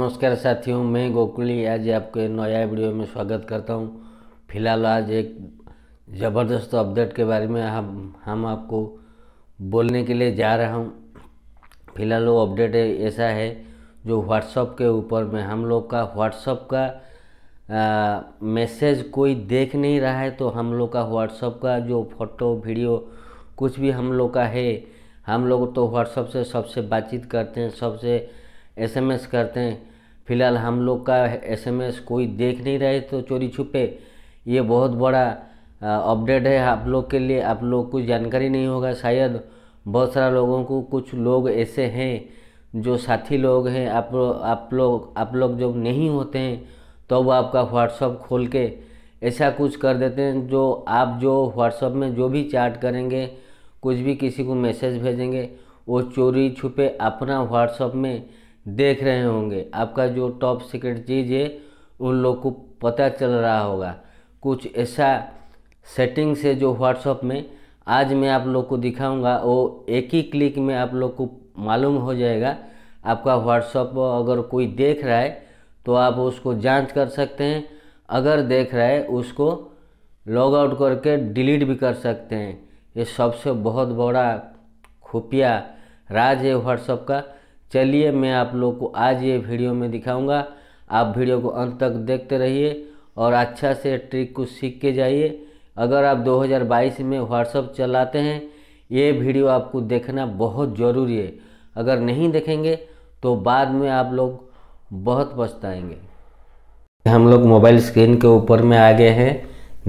नमस्कार साथियों, मैं गोकुली आज आपके नया वीडियो में स्वागत करता हूं। फिलहाल आज एक ज़बरदस्त अपडेट के बारे में हम आपको बोलने के लिए जा रहा हूं। फिलहाल वो अपडेट ऐसा है जो व्हाट्सएप के ऊपर में हम लोग का व्हाट्सएप का मैसेज कोई देख नहीं रहा है, तो हम लोग का व्हाट्सएप का जो फ़ोटो वीडियो कुछ भी हम लोग का है, हम लोग तो व्हाट्सएप से सबसे बातचीत करते हैं, सबसे एसएमएस करते हैं। फिलहाल हम लोग का एसएमएस कोई देख नहीं रहे तो चोरी छुपे, ये बहुत बड़ा अपडेट है आप लोग के लिए। आप लोग को जानकारी नहीं होगा शायद, बहुत सारा लोगों को, कुछ लोग ऐसे हैं जो साथी लोग हैं आप लोग जब नहीं होते हैं तो वो आपका व्हाट्सएप खोल के ऐसा कुछ कर देते हैं जो आप जो व्हाट्सएप में जो भी चैट करेंगे, कुछ भी किसी को मैसेज भेजेंगे, वो चोरी छुपे अपना व्हाट्सएप में देख रहे होंगे। आपका जो टॉप सीक्रेट चीज़ है उन लोग को पता चल रहा होगा। कुछ ऐसा सेटिंग से जो व्हाट्सएप में आज मैं आप लोग को दिखाऊंगा, वो एक ही क्लिक में आप लोग को मालूम हो जाएगा। आपका व्हाट्सएप अगर कोई देख रहा है तो आप उसको जांच कर सकते हैं, अगर देख रहा है उसको लॉग आउट करके डिलीट भी कर सकते हैं। ये सबसे बहुत बड़ा खुफिया राज है व्हाट्सएप का। चलिए मैं आप लोग को आज ये वीडियो में दिखाऊंगा, आप वीडियो को अंत तक देखते रहिए और अच्छा से ट्रिक को सीख के जाइए। अगर आप 2022 में व्हाट्सएप चलाते हैं, ये वीडियो आपको देखना बहुत ज़रूरी है। अगर नहीं देखेंगे तो बाद में आप लोग बहुत पछताएंगे। हम लोग मोबाइल स्क्रीन के ऊपर में आ गए हैं,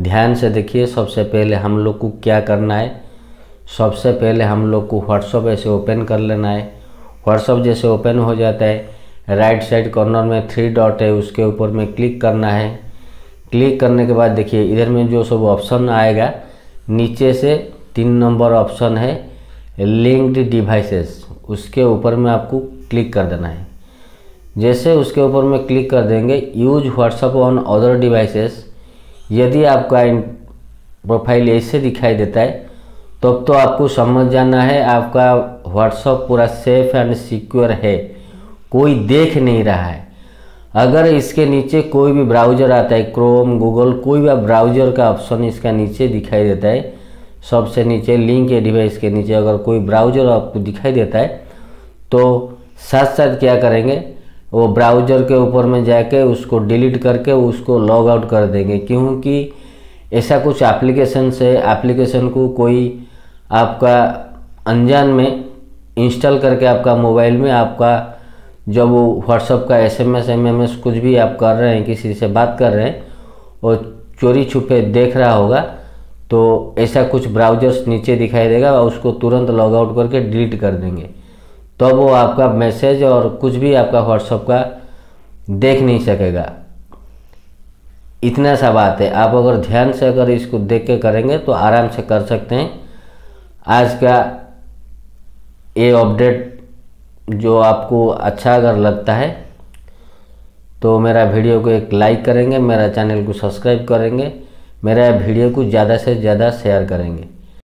ध्यान से देखिए। सबसे पहले हम लोग को क्या करना है, सबसे पहले हम लोग को व्हाट्सएप ऐसे ओपन कर लेना है। व्हाट्सएप जैसे ओपन हो जाता है, राइट साइड कॉर्नर में 3 डॉट है, उसके ऊपर में क्लिक करना है। क्लिक करने के बाद देखिए इधर में जो सब ऑप्शन आएगा, नीचे से 3 नंबर ऑप्शन है लिंक्ड डिवाइसेस, उसके ऊपर में आपको क्लिक कर देना है। जैसे उसके ऊपर में क्लिक कर देंगे, use WhatsApp on other devices, यदि आपका प्रोफाइल ऐसे दिखाई देता है तब तो आपको समझ जाना है आपका व्हाट्सएप पूरा सेफ एंड सिक्योर है, कोई देख नहीं रहा है। अगर इसके नीचे कोई भी ब्राउज़र आता है, क्रोम, गूगल, कोई भी ब्राउज़र का ऑप्शन इसका नीचे दिखाई देता है, सबसे नीचे लिंक या डिवाइस के नीचे अगर कोई ब्राउज़र आपको दिखाई देता है तो साथ साथ क्या करेंगे, वो ब्राउज़र के ऊपर में जाके उसको डिलीट करके उसको लॉग आउट कर देंगे। क्योंकि ऐसा कुछ एप्लीकेशन से एप्लीकेशन को कोई आपका अनजान में इंस्टॉल करके आपका मोबाइल में, आपका जब वो व्हाट्सएप का एसएमएस कुछ भी आप कर रहे हैं, किसी से बात कर रहे हैं और चोरी छुपे देख रहा होगा, तो ऐसा कुछ ब्राउज़र्स नीचे दिखाई देगा और उसको तुरंत लॉग आउट करके डिलीट कर देंगे। तब तो वो आपका मैसेज और कुछ भी आपका व्हाट्सएप का देख नहीं सकेगा। इतना सा बात है, आप अगर ध्यान से अगर इसको देख के करेंगे तो आराम से कर सकते हैं। आज का ये अपडेट जो आपको अच्छा अगर लगता है तो मेरा वीडियो को एक लाइक करेंगे, मेरा चैनल को सब्सक्राइब करेंगे, मेरा वीडियो को ज़्यादा से ज़्यादा शेयर करेंगे।